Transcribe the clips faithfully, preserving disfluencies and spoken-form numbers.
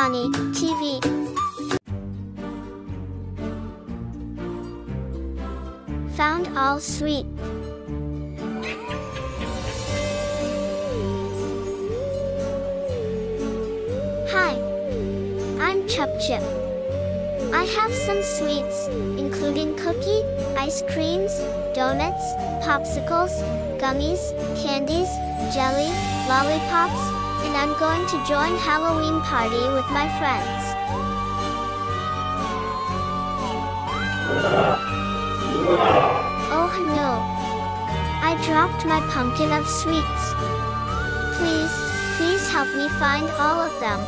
Funny T V. Found all sweet. Hi, I'm Chupchip. I have some sweets, including cookie, ice creams, donuts, popsicles, gummies, candies, jelly, lollipops, and I'm going to join Halloween party with my friends. Oh no! I dropped my pumpkin of sweets. Please, please help me find all of them.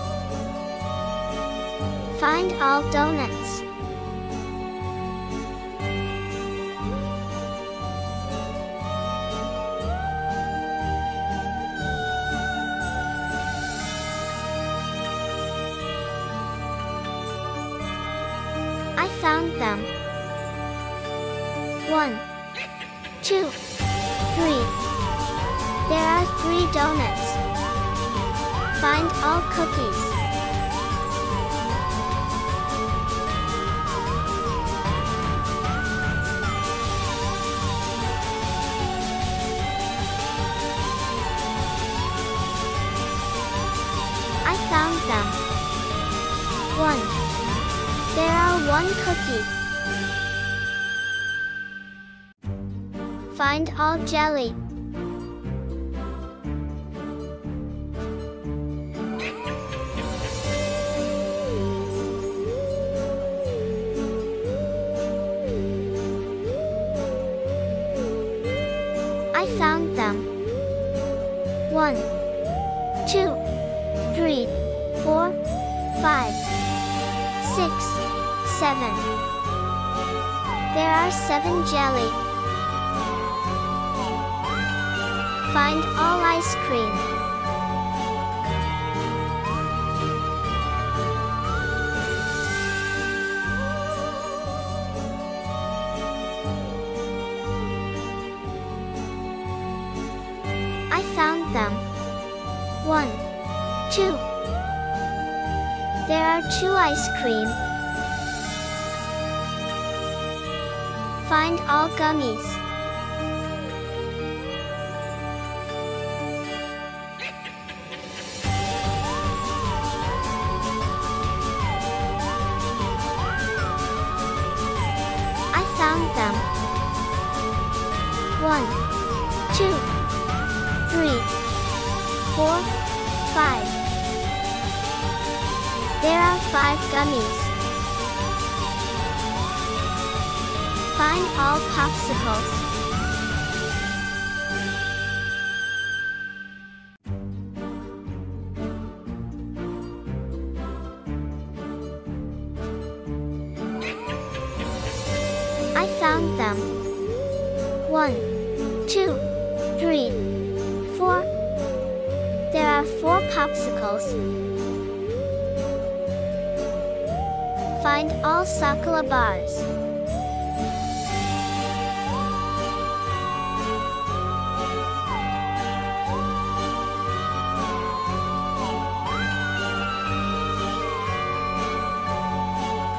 Find all donuts. I found them. One, two, three. There are three donuts. Find all cookies. I found them. One. There are one cookie. Find all jelly. I found them. One, two, three, four, five, six, seven. There are seven jelly. Find all ice cream. I found them. One, two. There are two ice cream. Find all gummies. Found them. One, two, three, four, five. There are five gummies. Find all popsicles. I found them. One, two, three, four. There are four popsicles. Find all chocolate bars.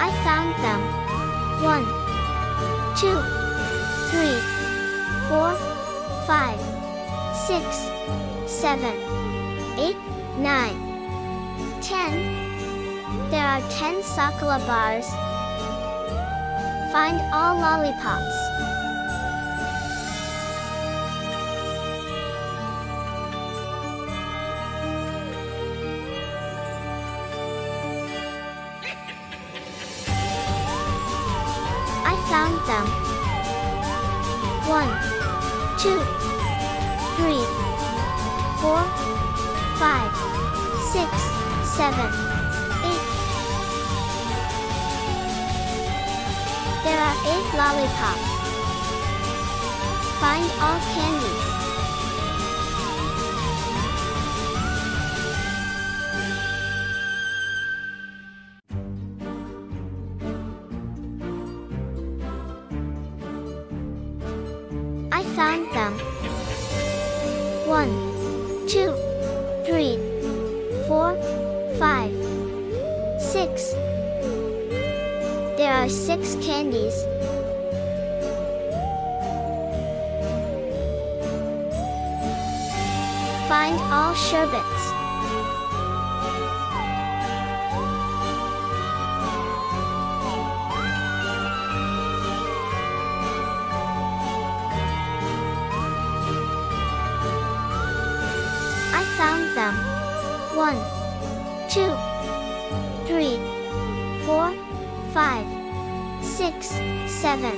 I found them. One, two, three, four, five, six, seven, eight, nine, ten. There are ten chocolate bars. Find all lollipops. Found them. One, two, three, four, five, six, seven, eight. There are eight lollipops. Find all candies. I found them. One, two, three, four, five, six candies. Find all sherbets. I found them. One, two, three, four, five, six, seven,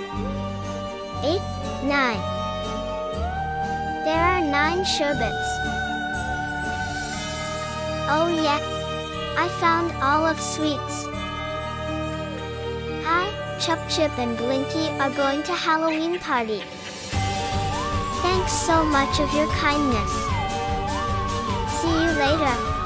eight, nine. There are nine sherbets. Oh yeah! I found all of sweets. Hi, Chupchip and Blinky are going to Halloween party. Thanks so much of your kindness. See you later.